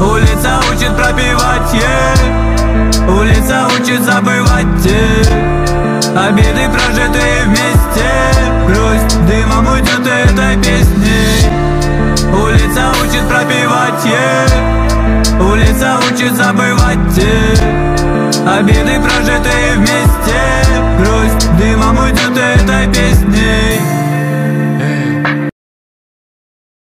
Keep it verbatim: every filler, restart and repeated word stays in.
Улица учит пропивать, yeah. Улица учит забывать, yeah. Обиды, прожитые вместе. Грусть дымом уйдет этой песни. Улица учит пропивать, yeah. Улица учит забывать, yeah. Обиды, прожитые вместе. Грусть дымом уйдет этой песни.